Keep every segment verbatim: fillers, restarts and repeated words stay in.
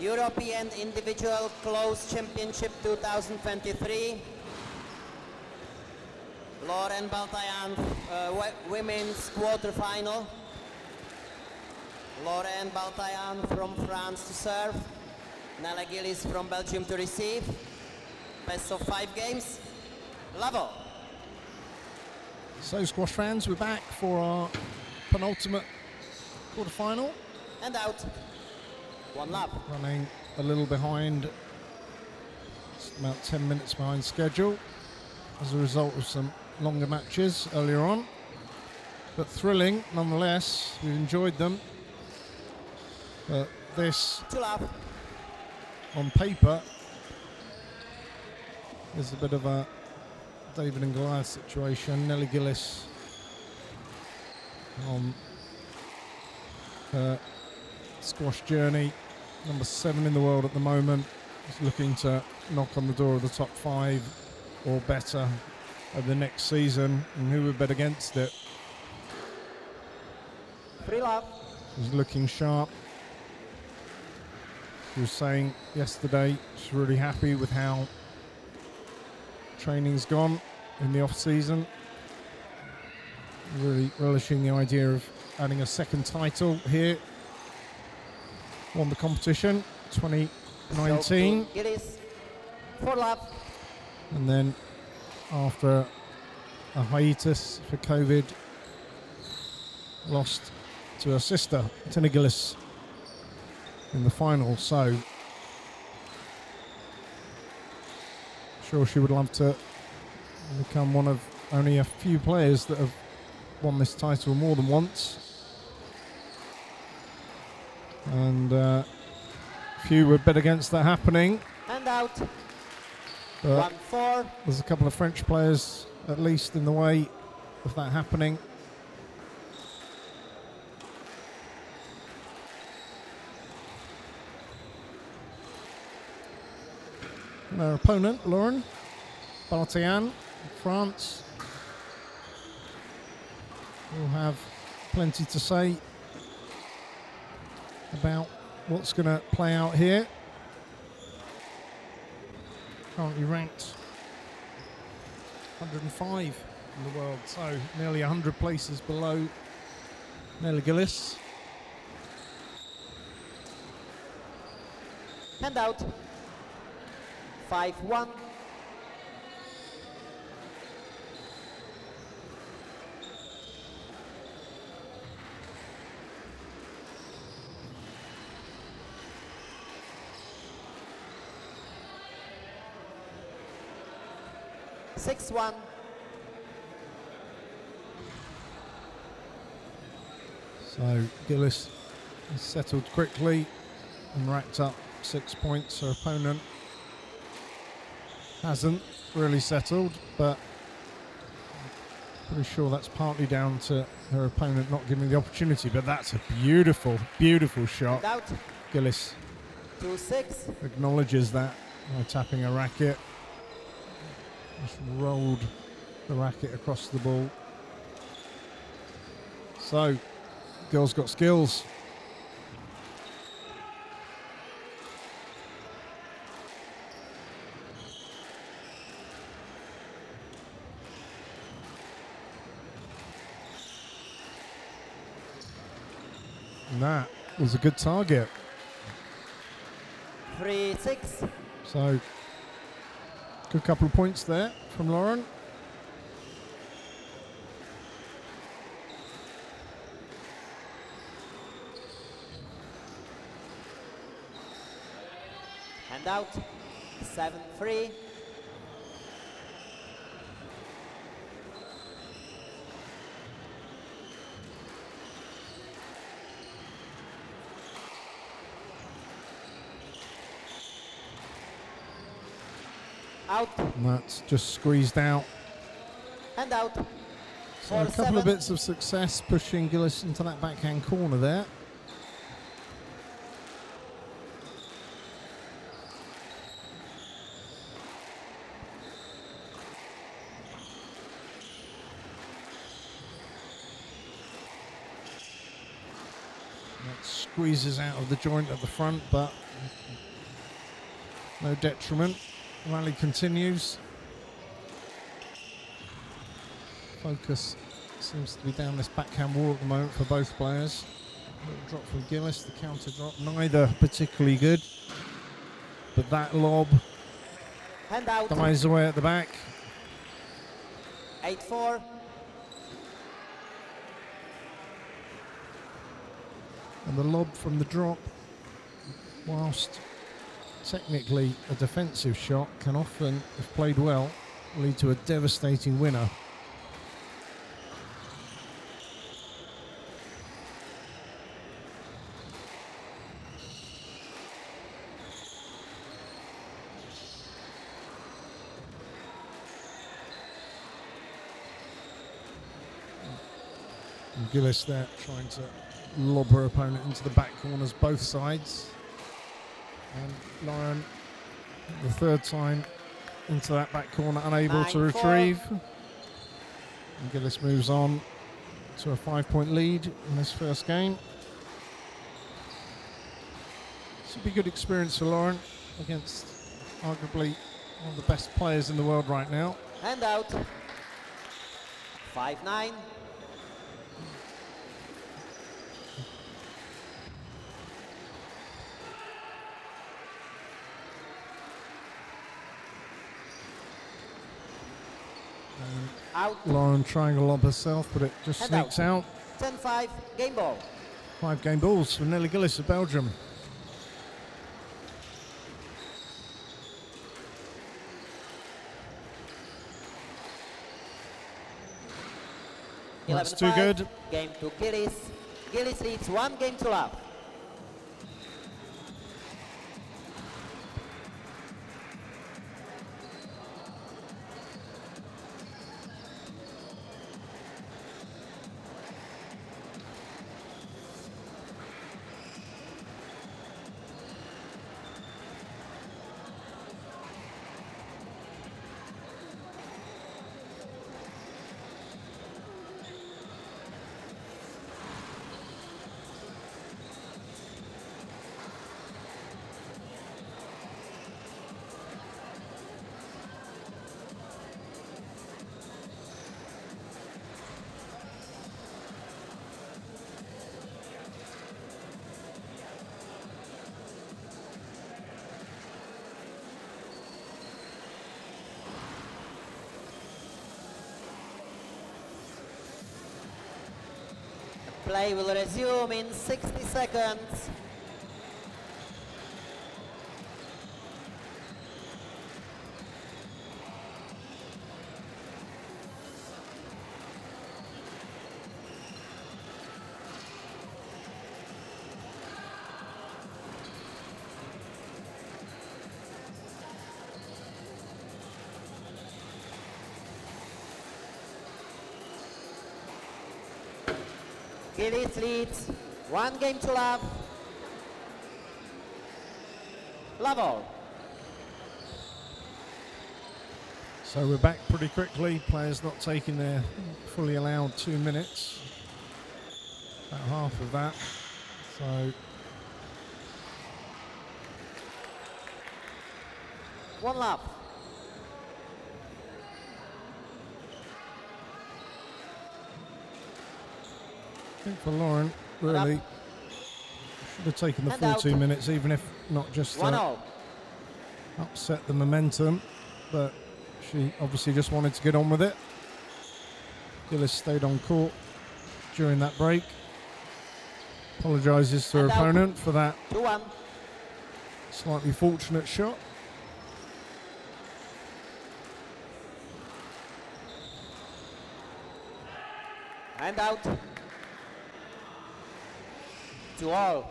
European Individual Close Championship two thousand twenty-three. Lauren Baltayan, uh, women's quarterfinal. Lauren Baltayan from France to serve. Nele Gilis from Belgium to receive. Best of five games. Level. So, squash fans, we're back for our penultimate quarterfinal. And out. One lap. Running a little behind, about ten minutes behind schedule, as a result of some longer matches earlier on. But thrilling, nonetheless. We've enjoyed them. But this, on paper, is a bit of a David and Goliath situation. Nele Gilis on her squash journey, number seven in the world at the moment, is looking to knock on the door of the top five or better over the next season. And who would bet against it? Free lap. She's looking sharp. She was saying yesterday she's really happy with how training's gone in the off season. Really relishing the idea of adding a second title here. Won the competition twenty nineteen. So, it is for lap. And then after a hiatus for COVID, lost to her sister, Nele Gilis, in the final. So sure she would love to become one of only a few players that have won this title more than once. And uh, few would bet against that happening. And out. One, four. There's a couple of French players at least in the way of that happening. And our opponent, Lauren Baltayan, France, will have plenty to say about what's going to play out here. Currently ranked one hundred and five in the world, so nearly one hundred places below Nele Gilis. And out. five one. six one. So Gilis has settled quickly and racked up six points. Her opponent hasn't really settled, but I'm pretty sure that's partly down to her opponent not giving the opportunity. But that's a beautiful, beautiful shot. Gilis two six. Acknowledges that by tapping a racket. Just rolled the racket across the ball. So, girls got skills. And that was a good target. three six. So, good couple of points there from Lauren. And out, seven three. Out. And that's just squeezed out. And out. So a couple seven. of bits of success pushing Gilis into that backhand corner there. That's squeezes out of the joint at the front, but no detriment. Rally continues. Focus seems to be down this backhand wall at the moment for both players. Little drop from Gilis, the counter drop, neither particularly good, but that lob dies away at the back. eight four. And the lob from the drop, whilst technically a defensive shot, can often, if played well, lead to a devastating winner. And Gilis there trying to lob her opponent into the back corners, both sides. And Lauren, the third time into that back corner, unable Nine to retrieve. Four. And Gilis moves on to a five-point lead in this first game. This will be a good experience for Lauren against arguably one of the best players in the world right now. Hand out. five nine. Out. Lauren trying to lob herself, but it just and sneaks out. ten five, game ball. Five game balls for Nele Gilis of Belgium. That's too good. Game to Gilis. Gilis leads one game to love. Play will resume in sixty seconds. Gilis leads one game to love. Love all. So we're back pretty quickly. Players not taking their fully allowed two minutes. About half of that. So one love. For Lauren, really should have taken the full two minutes, even if not just uh, upset the momentum, but she obviously just wanted to get on with it. Gilis stayed on court during that break. Apologises to her opponent for that slightly fortunate shot. And out. To all.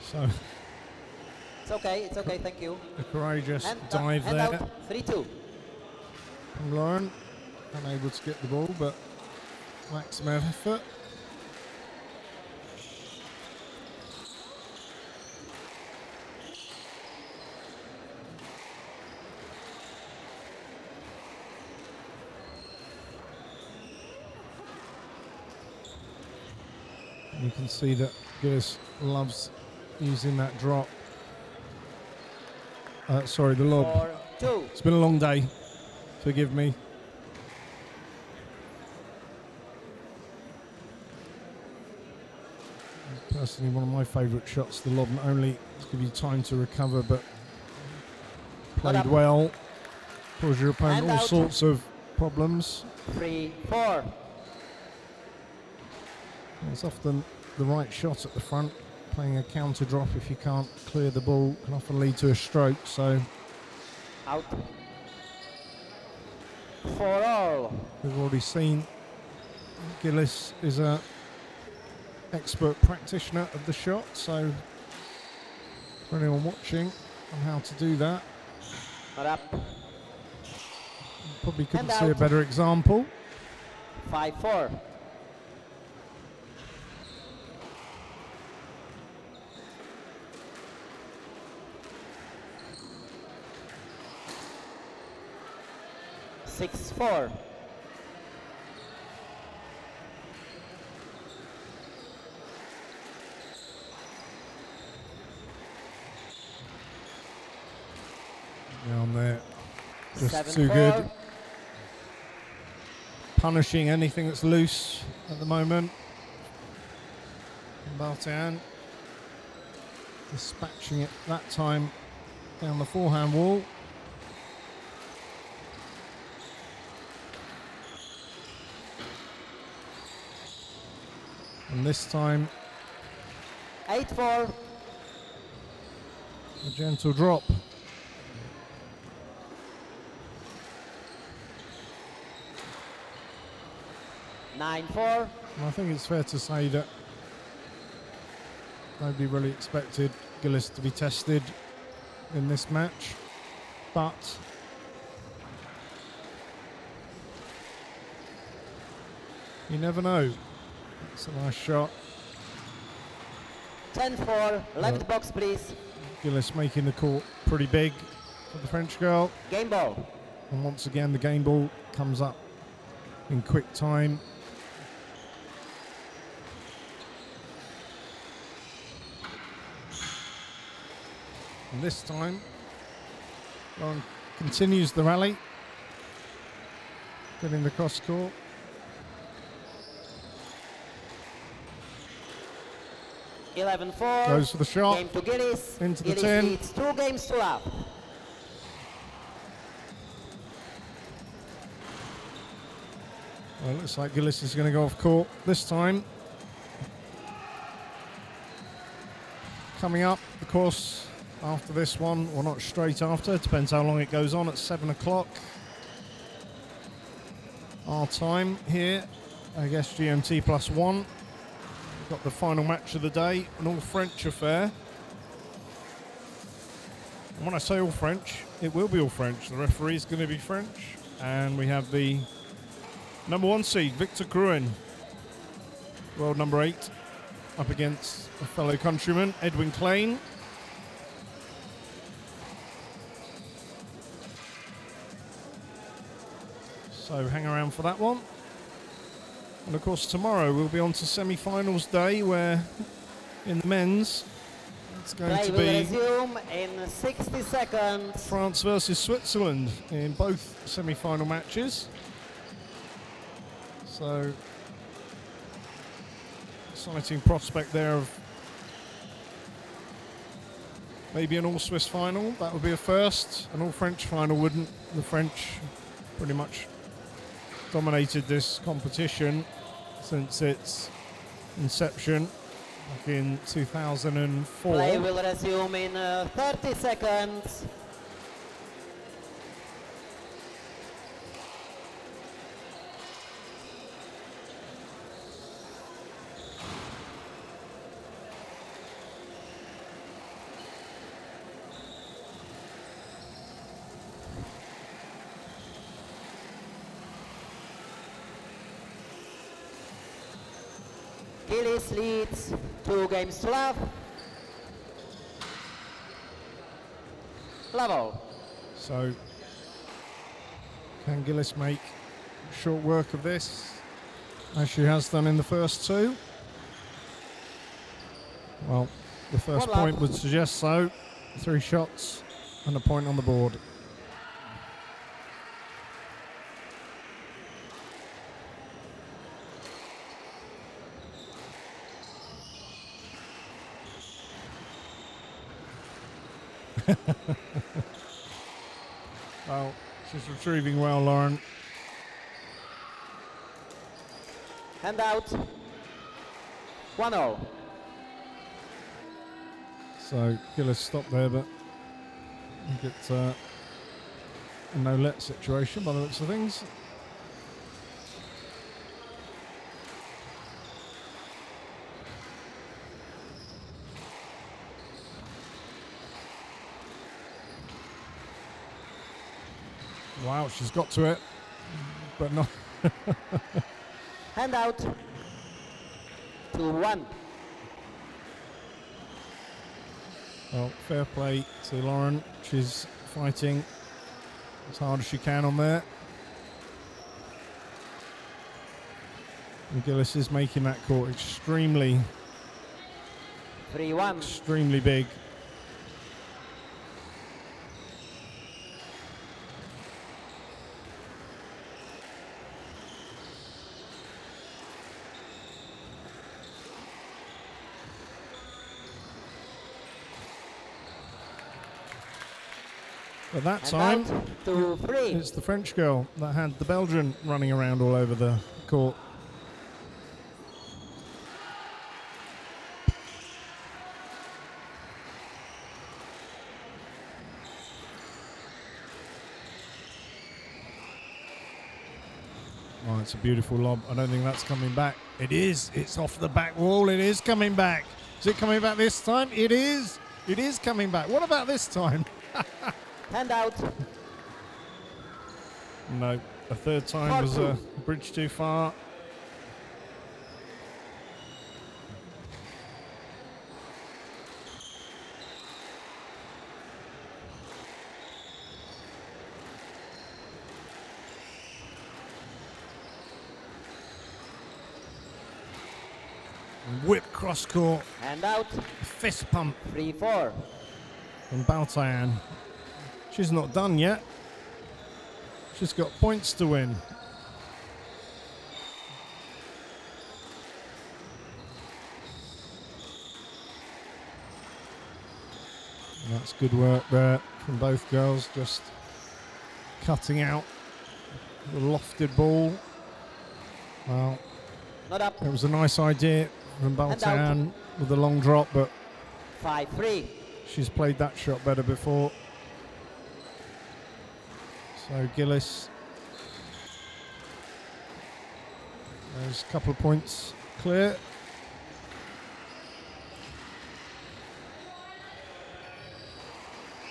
So it's okay, it's okay, thank you. The courageous dive there. three two. Lauren unable to get the ball, but maximum effort. You can see that Gilis loves using that drop. Uh, sorry, the lob. Four, two. It's been a long day. Forgive me. Personally, one of my favourite shots, the lob, not only to give you time to recover, but played well, caused your opponent all sorts of problems. Three, four. It's often the right shot at the front. Playing a counter drop, if you can't clear the ball, can often lead to a stroke. So out for all. We've already seen Gilis is a expert practitioner of the shot, so for anyone watching on how to do that, up. Probably couldn't see a better example. Five four. six four. Down there, just Seven, too four. Good. Punishing anything that's loose at the moment. Baltayan dispatching it that time down the forehand wall. And this time, eight four. A gentle drop. nine four. I think it's fair to say that nobody really expected Gilis to be tested in this match, but you never know. That's a nice shot. ten four, left uh, box please. Gilis making the court pretty big for the French girl. Game ball. And once again the game ball comes up in quick time. And this time Lauren continues the rally, getting the cross court. eleven four. Goes for the shot. Game to Gilis. Into the ten. It's two games to up. Well, it looks like Gilis is going to go off court this time. Coming up, of course, after this one, or not straight after, depends how long it goes on, at seven o'clock. Our time here, I guess G M T plus one. Got the final match of the day, an all-French affair. And when I say all French, it will be all French. The referee is going to be French. And we have the number one seed, Victor Gruen, world number eight, up against a fellow countryman, Edwin Klein. So hang around for that one. And of course tomorrow we'll be on to semi-finals day, where in the men's it's going Play to be resume in sixty seconds. France versus Switzerland in both semi-final matches. So exciting prospect there of maybe an all-Swiss final. That would be a first. An all-French final wouldn't. The French pretty much dominated this competition since its inception back in two thousand four. Play will resume in uh, thirty seconds. Gilis leads two games to love. Level. So, can Gilis make short work of this, as she has done in the first two? Well, the first One point lap. would suggest so. Three shots and a point on the board. Well, she's retrieving well, Lauren. Hand out. one all. So Gilis stopped there, but you get uh, a no-let situation by the looks of things. Wow, she's got to it, but not. Hand out to one. Well, fair play to Lauren. She's fighting as hard as she can on there. And Gilis is making that court extremely, three one. Extremely big. At that time, two, it's the French girl that had the Belgian running around all over the court. Oh, it's a beautiful lob. I don't think that's coming back. It is. It's off the back wall. It is coming back. Is it coming back this time? It is. It is coming back. What about this time? Hand out. No, a third time Hard was a bridge too far. Whip cross court. Hand out. Fist pump. three four. From Baltayan. She's not done yet. She's got points to win. That's good work there from both girls, just cutting out the lofted ball. Well, not up. It was a nice idea from Baltayan with the long drop, but five three. She's played that shot better before. So Gilis, there's a couple of points clear.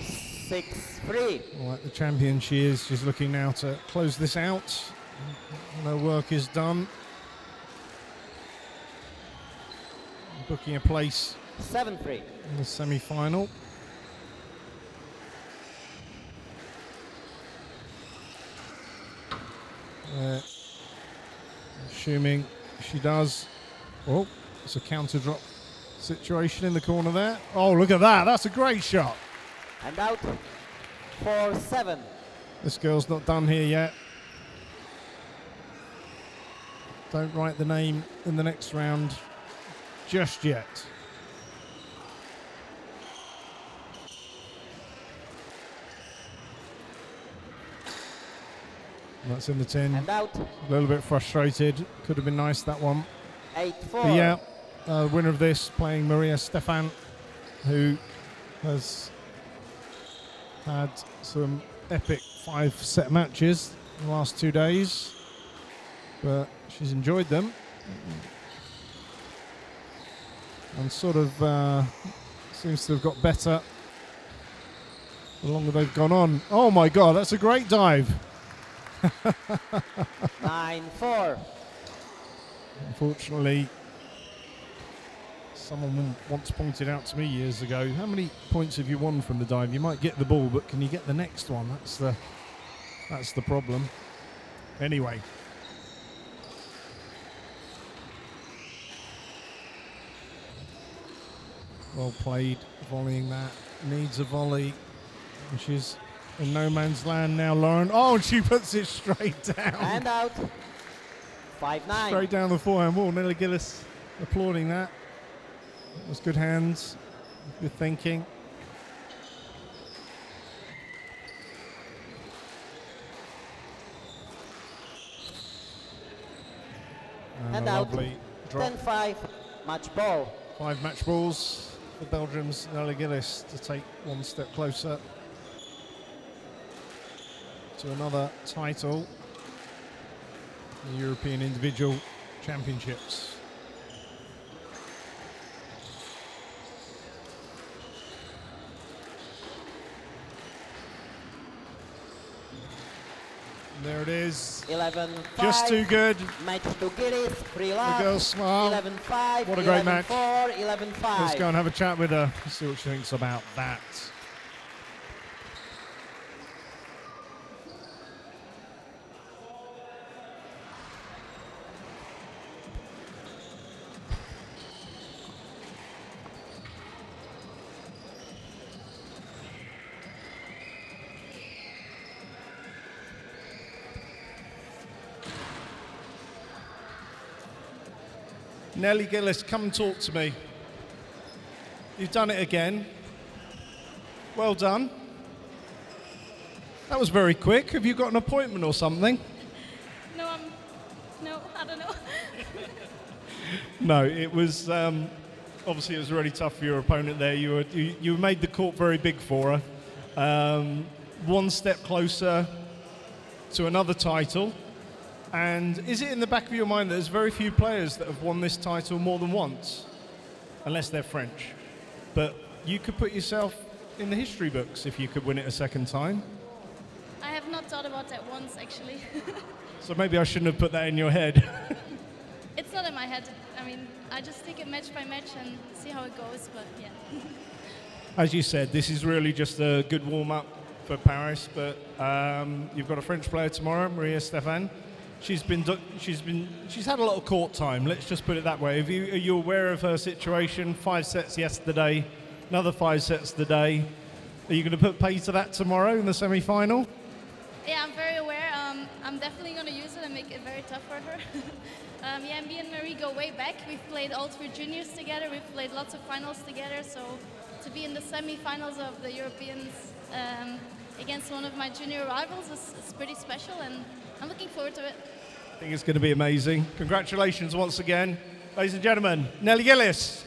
six three. Like the champion she is, she's looking now to close this out. No work is done. Booking a place seven three. In the semi-final. Uh, assuming she does. Oh, it's a counter drop situation in the corner there. Oh, look at that. That's a great shot. And out for seven. This girl's not done here yet. Don't write the name in the next round just yet. That's in the tin. And out. A little bit frustrated. Could have been nice, that one. eight four. Yeah, uh, winner of this playing Maria Stéphane, who has had some epic five-set matches in the last two days, but she's enjoyed them and sort of uh, seems to have got better the longer they've gone on. Oh my God, that's a great dive. nine four. Unfortunately, Someone once pointed out to me years ago, how many points have you won from the dive? You might get the ball, but can you get the next one? That's the, that's the problem. Anyway. Well played, volleying that. Needs a volley, which is in no man's land now, Lauren. Oh, and she puts it straight down. And out. five nine. Straight down the forehand wall. Nele Gilis applauding that. It was good hands, good thinking. And, and out, ten five, match ball. Five match balls for Belgium's Nele Gilis to take one step closer to another title, the European Individual Championships. There it is. eleven just too good. Match to Gilis, free love. The girls smile. eleven five. What a great match. eleven four, eleven five. Let's go and have a chat with her. Let's see what she thinks about that. Nele Gilis, come talk to me. You've done it again. Well done. That was very quick. Have you got an appointment or something? No, I'm, no, I don't know. No, it was, um, obviously it was really tough for your opponent there. You, were, you, you made the court very big for her. Um, one step closer to another title. And is it in the back of your mind that there's very few players that have won this title more than once, unless they're French? But you could put yourself in the history books if you could win it a second time. I have not thought about that once, actually. So maybe I shouldn't have put that in your head. It's not in my head. I mean, I just take it match by match and see how it goes, but yeah. As you said, this is really just a good warm-up for Paris, but um, you've got a French player tomorrow, Maria Stéphane. She's been, she's been, she's had a lot of court time. Let's just put it that way. Have you, are you aware of her situation? Five sets yesterday, another five sets today. Are you going to put pay to that tomorrow in the semi-final? Yeah, I'm very aware. Um, I'm definitely going to use it and make it very tough for her. um, yeah, me and Marie go way back. We've played all three juniors together. We've played lots of finals together. So to be in the semi-finals of the Europeans um, against one of my junior rivals is, is pretty special, and I'm looking forward to it. I think it's going to be amazing. Congratulations once again. Ladies and gentlemen, Nele Gilis.